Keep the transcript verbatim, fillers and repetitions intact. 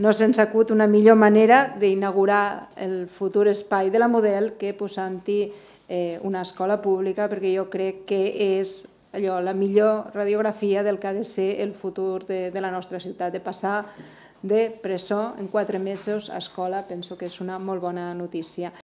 No se'ns acut una millor manera d'inaugurar el futur espai de la Model que posant-hi una escola pública, perquè jo crec que és la millor radiografia del que ha de ser el futur de la nostra ciutat. De passar de presó en quatre mesos a escola penso que és una molt bona notícia.